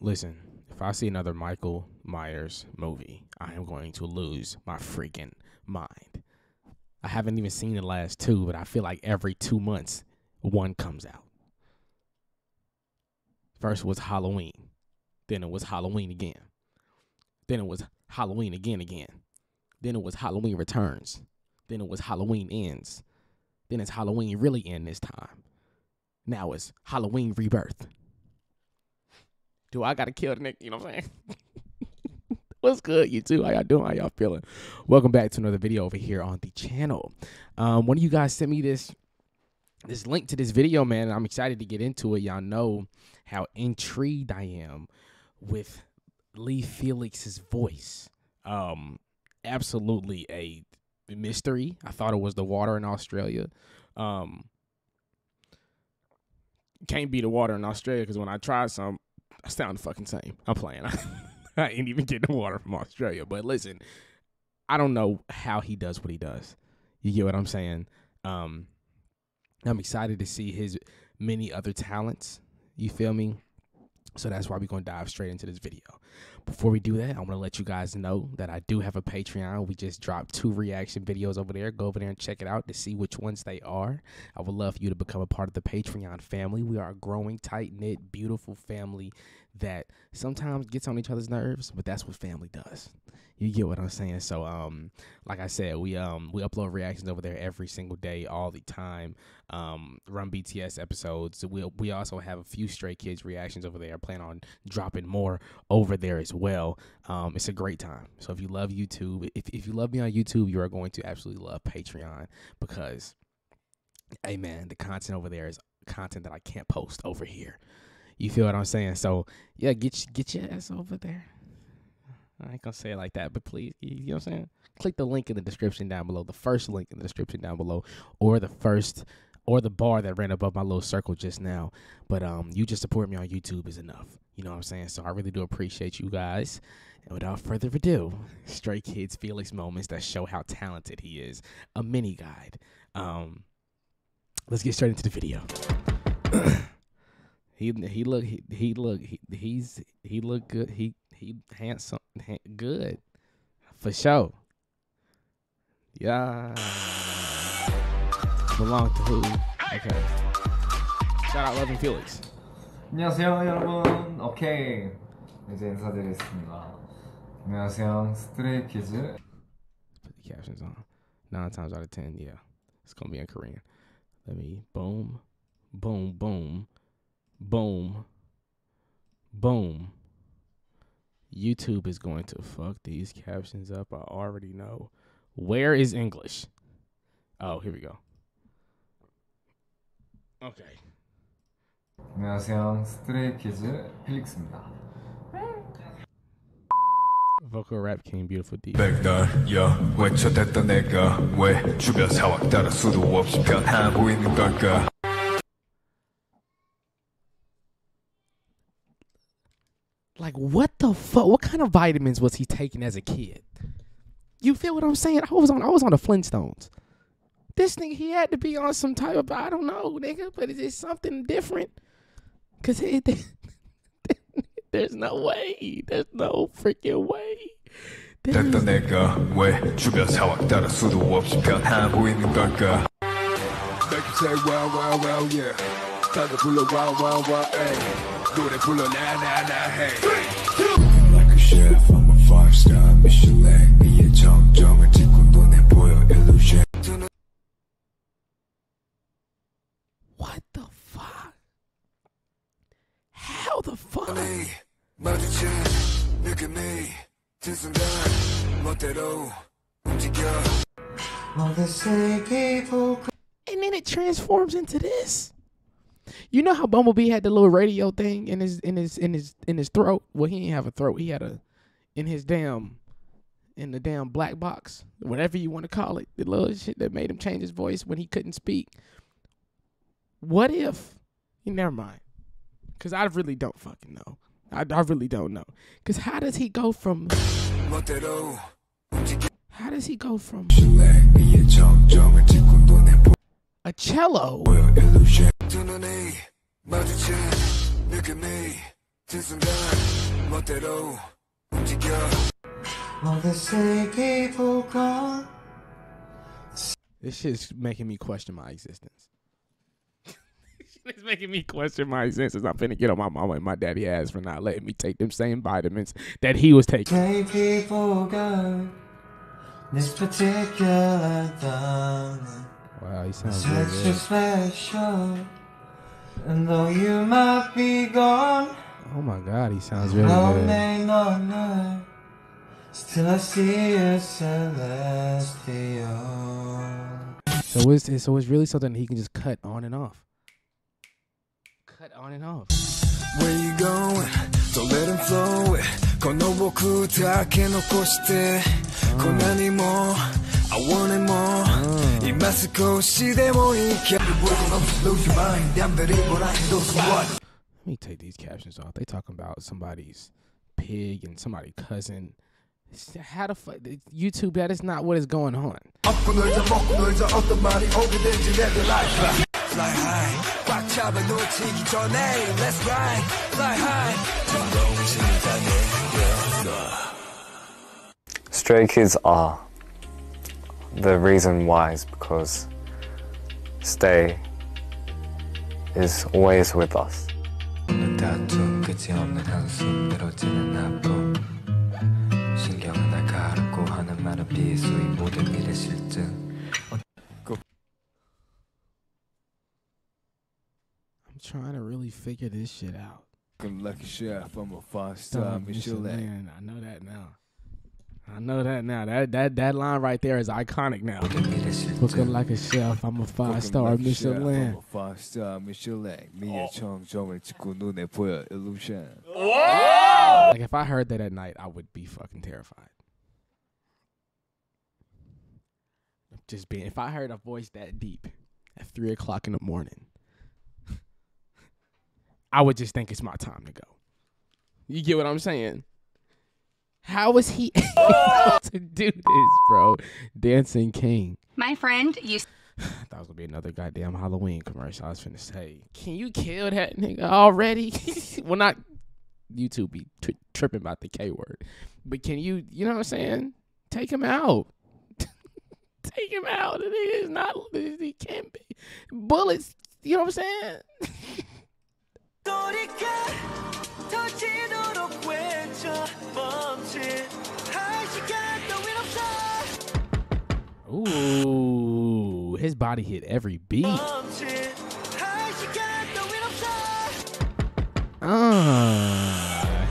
Listen, if I see another Michael Myers movie, I am going to lose my freaking mind. I haven't even seen the last two, but I feel like every 2 months, one comes out. First was Halloween. Then it was Halloween again. Then it was Halloween again. Then it was Halloween Returns. Then it was Halloween Ends. Then it's Halloween Really End this time. Now it's Halloween Rebirth. Do I gotta kill the nigga? You know what I'm saying? What's good, you two? How y'all doing? How y'all feeling? Welcome back to another video over here on the channel. One of you guys sent me this link to this video, man. I'm excited to get into it. Y'all know how intrigued I am with Lee Felix's voice. Absolutely a mystery. I thought it was the water in Australia. Can't be the water in Australia because when I tried some, I sound the fucking same. I'm playing. I ain't even getting the water from Australia. But listen, I don't know how he does what he does. You get what I'm saying? I'm excited to see his many other talents. You feel me? So that's why we're going to dive straight into this video. Before we do that, I want to let you guys know that I do have a Patreon. We just dropped 2 reaction videos over there. Go over there and check it out to see which ones they are. I would love for you to become a part of the Patreon family. We are a growing, tight-knit, beautiful family that sometimes gets on each other's nerves, but that's what family does. You get what I'm saying? So, like I said, we upload reactions over there every single day, all the time. Run BTS episodes. We also have a few Stray Kids reactions over there. I plan on dropping more over there as well. It's a great time. So if you love YouTube, if you love me on YouTube, you are going to absolutely love Patreon because, hey man, the content over there is content that I can't post over here. You feel what I'm saying? So, yeah, get your ass over there. I ain't going to say it like that, but please, you know what I'm saying? Click the link in the description down below, the first link in the description down below, or the bar that ran above my little circle just now. But you just support me on YouTube is enough. You know what I'm saying? So I really do appreciate you guys. And without further ado, Stray Kids Felix moments that show how talented he is. A mini guide. Let's get straight into the video. He look good. He handsome, good for sure. Yeah, belong to who? Okay. Shout out Lee Felix. 안녕하세요 여러분. 오케이 이제 인사드리겠습니다. 안녕하세요 스트레이 키즈. Put the captions on. 9 times out of 10, yeah, it's gonna be in Korean. Let me boom, boom, boom. Boom. Boom. YouTube is going to fuck these captions up. I already know. Where is English? Oh, here we go. Okay. 안녕하세요. Stray Kids Felix입니다. Vocal rap came beautiful deep. 백달여 외쳐댔던 내가 왜 주변 상황 따라 수도 없이 변하고 있는 걸까? Like, what the fuck? What kind of vitamins was he taking as a kid? You feel what I'm saying? I was on the Flintstones. This nigga, he had to be on some type of, I don't know, nigga, but it's just something different. Because there's no way. There's no freaking way. Like a chef, I'm a 5-star Michelin. Be a 정정을 짓고 눈에 보여 illusion. What the fuck? How the fuck? 마주친 느낌이 든 순간 멋대로 움직여. And then it transforms into this. You know how Bumblebee had the little radio thing in his throat? Well, he didn't have a throat. He had a in the damn black box, whatever you want to call it, the little shit that made him change his voice when he couldn't speak. What if? Never mind, because I really don't fucking know. I really don't know. Because how does he go from? How does he go from? A cello. All the same people gone. This shit's making me question my existence. It's making me question my existence. I'm finna get on my mama and my daddy ass for not letting me take them same vitamins that he was taking. Same people go this particular time. Wow, he sounds really good. Special, and though you might be gone. Oh my God, he sounds really good. May not know, still I see you celestial. So it's really something that he can just cut on and off. Cut on and off. Where you going? Don't let him flow. I want it more. Let me take these captions off. They talking about somebody's pig and somebody's cousin. How the fuck YouTube? That is not what is going on. Fly high, let's ride, fly high. Stray Kids are the reason why is because Stay is always with us. I'm trying to really figure this shit out. I'm lucky chef. I'm a five-star Michelin. I know that now. I know that now. That line right there is iconic now. Looking like a chef, I'm a five-star Michelin. Oh. Like if I heard that at night, I would be fucking terrified. Just being, if I heard a voice that deep at 3 o'clock in the morning, I would just think it's my time to go. You get what I'm saying? How is he able to do this, bro? Dancing King. My friend, you... I thought it was going to be another goddamn Halloween commercial. I was finna say, can you kill that nigga already? Well, not YouTube be tripping about the K word. But can you, you know what I'm saying? Take him out. Take him out. The nigga is not... He can't be... Bullets, you know what I'm saying? Ooh, his body hit every beat.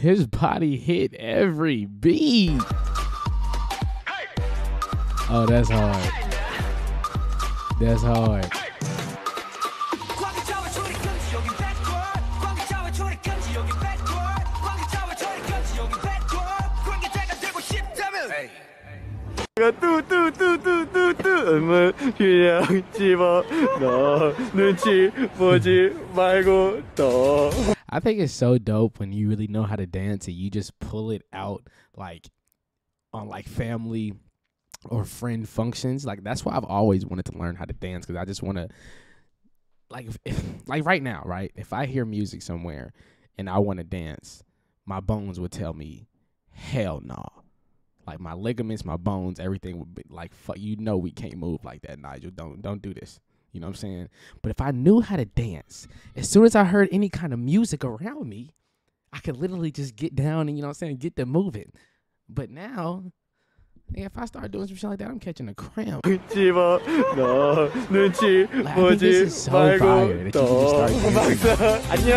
His body hit every beat. Oh, that's hard. That's hard. I think it's so dope when you really know how to dance and you just pull it out like on like family or friend functions. Like that's why I've always wanted to learn how to dance, because I just want to like right now, right? If I hear music somewhere and I want to dance, my bones would tell me, hell no. Like my ligaments, my bones, everything would be like, fuck, you know, we can't move like that, Nigel. Don't do this. You know what I'm saying? But if I knew how to dance, as soon as I heard any kind of music around me, I could literally just get down and, you know what I'm saying, get them moving. But now, if I start doing some shit like that, I'm catching a cramp. Like, this is so fire that you can just start dancing in the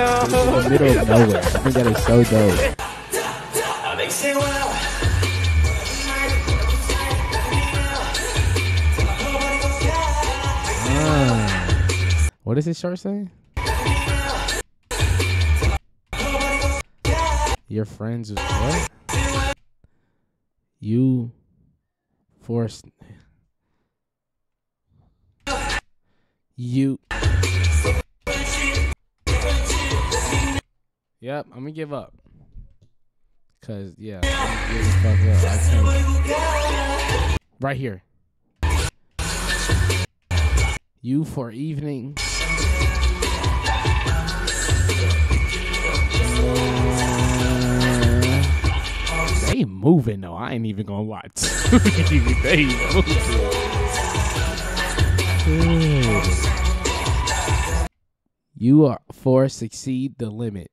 middle of nowhere. I think that is so dope. What does his shirt say? Your friends with what? You forced you. Yep, I'm gonna give up. Cause yeah, I'm really fucked up. Right here. You for evening. moving though. I ain't even gonna lie. They moving. You are for succeed the limit.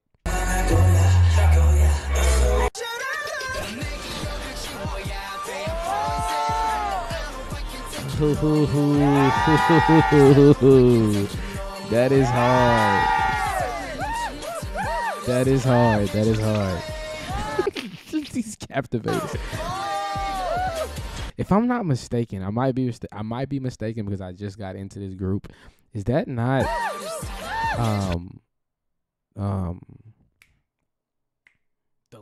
That is hard. That is hard. That is hard. He's captivated. If I'm not mistaken, I might be mistaken because I just got into this group. Is that not the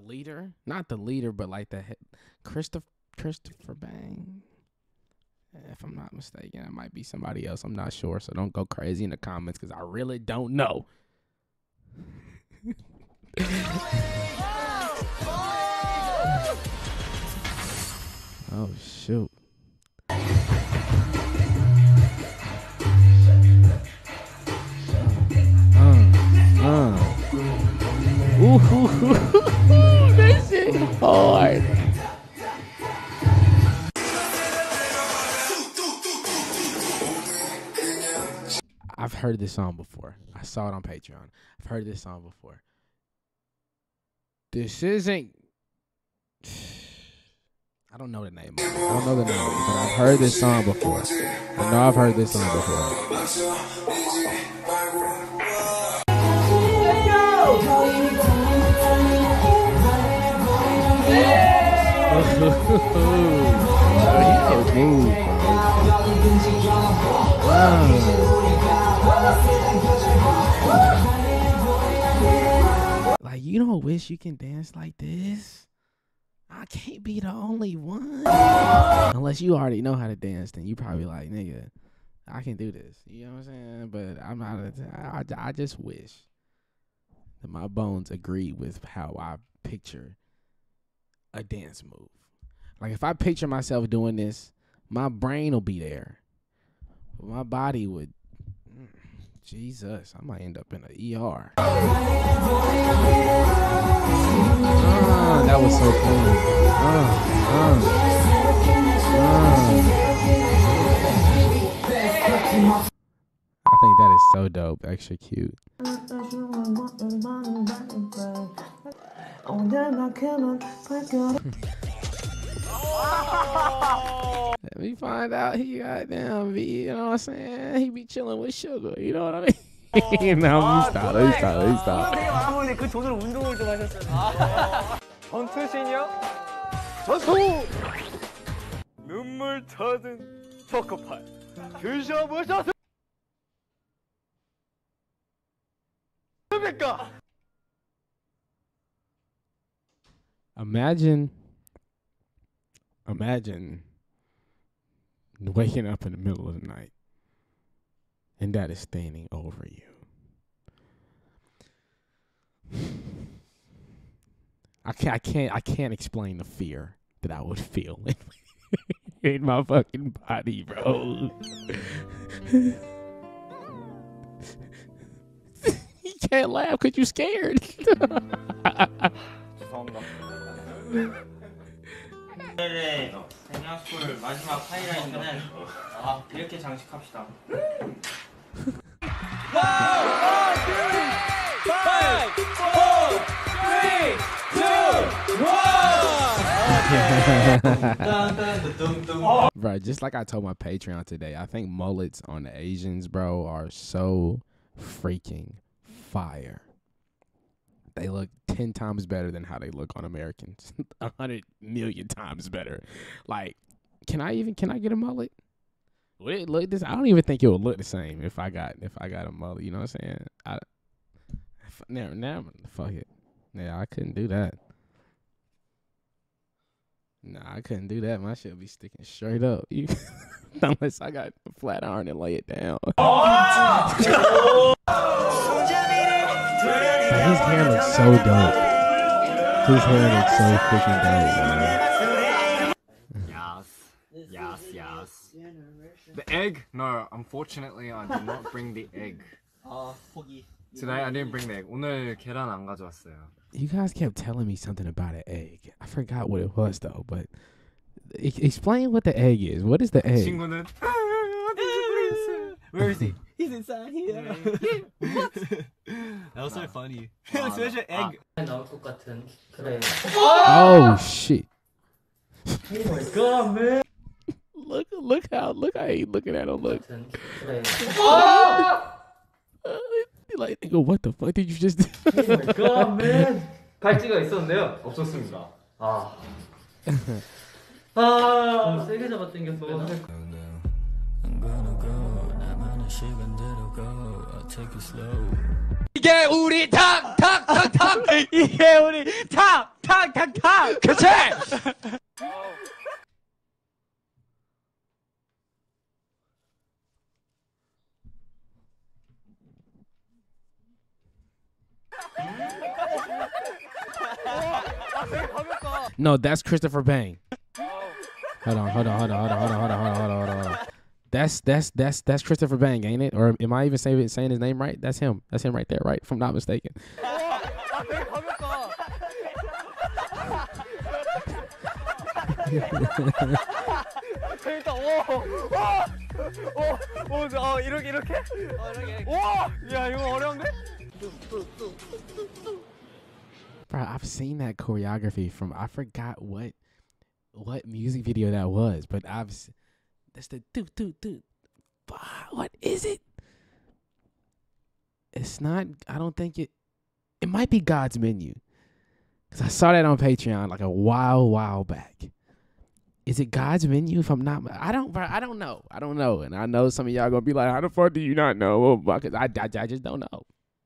leader? Not the leader, but like the head, Christopher Bang. If I'm not mistaken, it might be somebody else. I'm not sure, so don't go crazy in the comments because I really don't know. Oh, shoot. Ooh, that shit hard. I've heard this song before. I saw it on Patreon. I've heard this song before. This isn't... I don't know the name of it. I don't know the name of it, but I've heard this song before. I know I've heard this song before. Like, you don't wish you can dance like this? I can't be the only one. Unless you already know how to dance, then you probably like, nigga, I can do this. You know what I'm saying? But I'm not. I just wish that my bones agreed with how I picture a dance move. Like if I picture myself doing this, my brain will be there, but my body would. Jesus, I might end up in an ER. That was so cool. I think that is so dope, extra cute. Let me find out he goddamn be, you know what I'm saying? He be chilling with Sugar, you know what I mean? No, he stopped, he stopped, he stopped. Imagine waking up in the middle of the night and that is standing over you. I can't explain the fear that I would feel in my fucking body, bro. You can't laugh because you're scared. Bro, just like I told my Patreon today, I think mullets on the Asians, bro, are so freaking fire. They look 10 times better than how they look on Americans. 100 million times better. Like, can I get a mullet? Would it look this? I don't even think it would look the same if I got a mullet. You know what I'm saying? Never, fuck it. Yeah, I couldn't do that. Nah, I couldn't do that. My shit would be sticking straight up. Unless I got a flat iron and lay it down. His hair looks so dope. His hair looks so freaking dope, man. Yes. The egg? No, unfortunately, I did not bring the egg. Tonight I didn't bring the egg. 오늘 계란 안 가져왔어요. You guys kept telling me something about an egg. I forgot what it was though, but explain what the egg is. What is the egg? 친구는 Where is he? He's inside here. What? That was so funny. Especially egg. Oh shit. Oh my god, man. Look how he looking at him. Look. Oh! Like, nigga, what the fuck did you just do? Oh my god, man. 팔찌가 있었는데요. 없었습니다. 아. 아, 세게 잡아 당겼어. 이게 우리 탁탁탁탁 이게 우리 탁탁탁탁 그치? No, that's Christopher Bang. Hold on. That's Christopher Bang, ain't it? Or am I even saying his name right? That's him. That's him right there, right? If I'm not mistaken. Bro, I've seen that choreography from I forgot what music video that was, but that's the dude. What is it? It's not. I don't think it. It might be God's Menu, cause I saw that on Patreon like a while back. Is it God's Menu? If I'm not, I don't know. And I know some of y'all gonna be like, how the fuck do you not know? Well, cause I just don't know.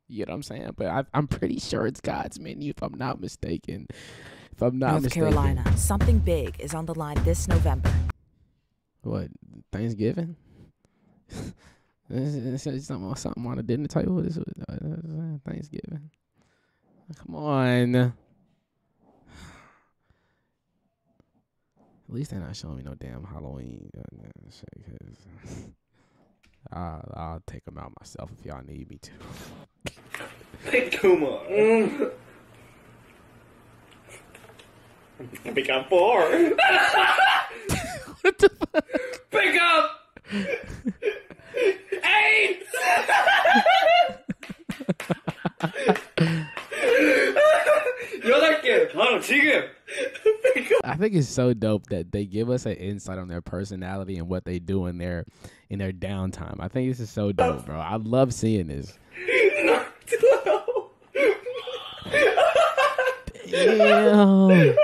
You know what I'm saying? But I'm pretty sure it's God's Menu, if I'm not mistaken. North Carolina, something big is on the line this November. What, Thanksgiving? something on the dinner table. This was Thanksgiving. Come on. At least they're not showing me no damn Halloween. I'll take them out myself if y'all need me to. Come on. Pick up four. What the fuck? Pick up 8. I think it's so dope that they give us an insight on their personality and what they do in their downtime. I think this is so dope, bro. I love seeing this. Damn.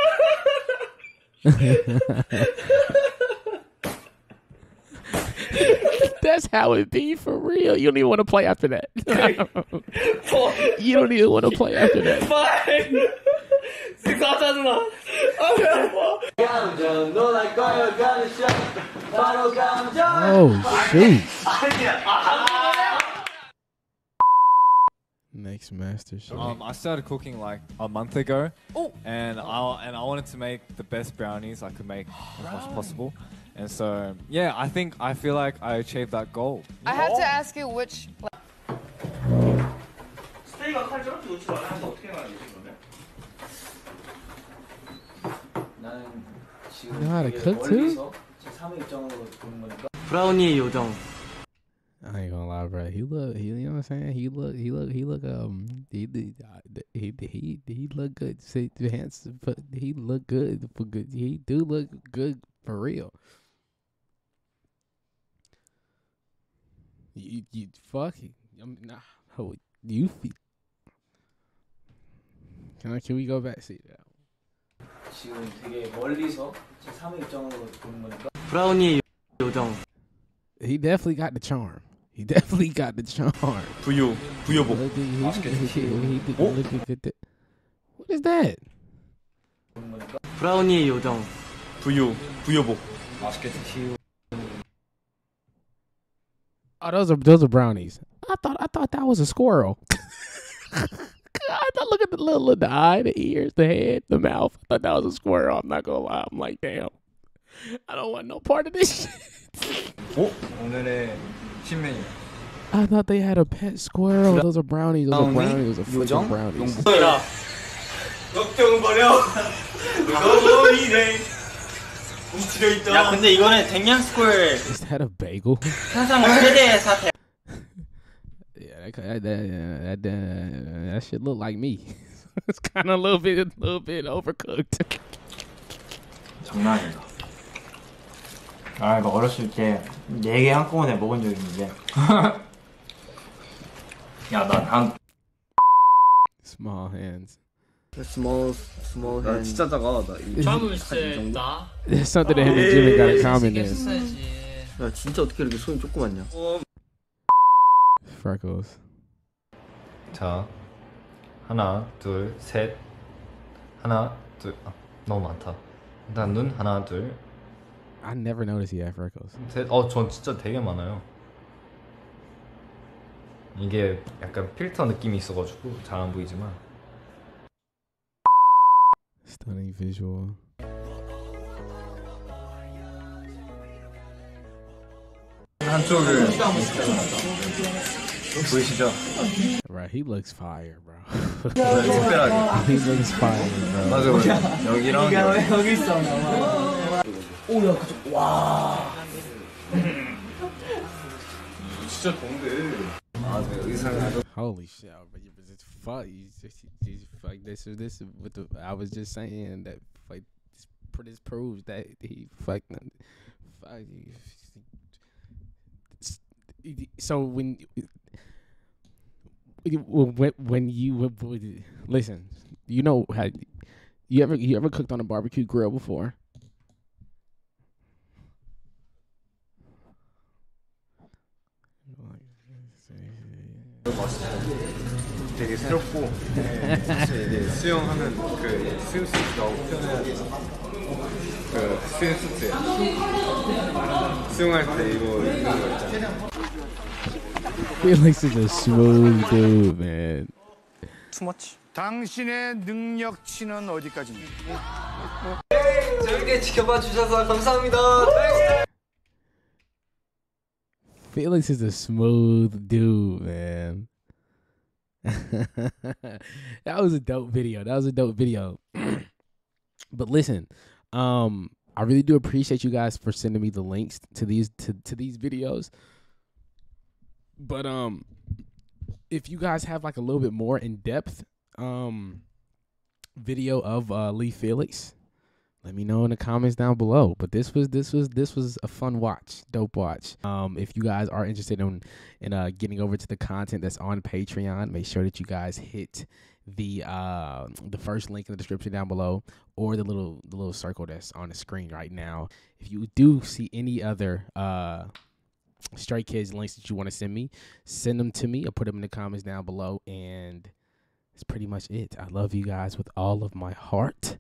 That's how it be for real. You don't even want to play after that. You don't even want to play after that. 5, 6, oh shoot. Next master show. I started cooking like a month ago. Oh. And I wanted to make the best brownies I could make as much as possible. And so yeah, I feel like I achieved that goal. I have to ask you which You know how to cook too? I ain't gonna lie, bro. You know what I'm saying? He look good. See, handsome, but he look good for good. He do look good for real. You fucking. Can we go back see that? 지금 되게 멀리서 제 3의 입장으로 보는 거니까 브라우니의 요정 He definitely got the charm. 부여 부여복 What is that? 브라우니의 요정 부여복 Oh, those are brownies. I thought that was a squirrel. I thought, look at the little eye, the ears, the head, the mouth. I thought that was a squirrel. I'm not gonna lie. I'm like, damn. I don't want no part of this shit. Oh, 오늘의 신메뉴 I thought they had a pet squirrel. Those are brownies. Those are brownies. Those are freaking brownies. Is that a bagel? That shit look like me. It's kind of a little bit overcooked. 아, 막 어렸을 때 4개 한꺼번에 먹은 적이 있는데. 야, 난 small hands. Small hands. 진짜 작아다. 처음 시작했다. 나. Something that him and Jimmy got a comment in. 야, 진짜 어떻게 이렇게 손이 조그맣냐? Freckles. 자, 하나, 둘, 셋. 하나, 둘. 아, 너무 많다. 일단 눈 하나, 둘. I never noticed he had freckles. 전 진짜 되게 많아요. 이게 약간 필터 느낌이 있어가지고 잘 안 보이지만. Stunning visual. 한쪽을 보이시죠? Right, he looks fire, bro. He looks fire, bro. 맞아, 맞아. 여기랑 여기 있어. 오야 그저 와 진짜 동네 아 의상을 holy shit but you just fuck this is what the I was just saying that like this proves that he fucking so when you listen you know how you ever cooked on a barbecue grill before? 되게 새롭고 이제 수영하는 그 스윙수트 나오고 편하게 그 스윙수트에 수영할 때 이거 입는 거 있잖아. Felix is a smooth dude, man. Too much. 당신의 능력치는 어디까지입니까? 저에게 지켜봐 주셔서 감사합니다. Felix is a smooth dude, man. That was a dope video. That was a dope video. But listen, I really do appreciate you guys for sending me the links to these videos. But if you guys have like a little bit more in-depth video of Lee Felix, let me know in the comments down below. But this was a fun watch, dope watch. If you guys are interested in getting over to the content that's on Patreon, make sure that you guys hit the first link in the description down below, or the little circle that's on the screen right now. If you do see any other Stray Kids links that you want to send me, send them to me. I'll put them in the comments down below, and that's pretty much it. I love you guys with all of my heart.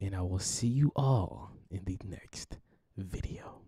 And I will see you all in the next video.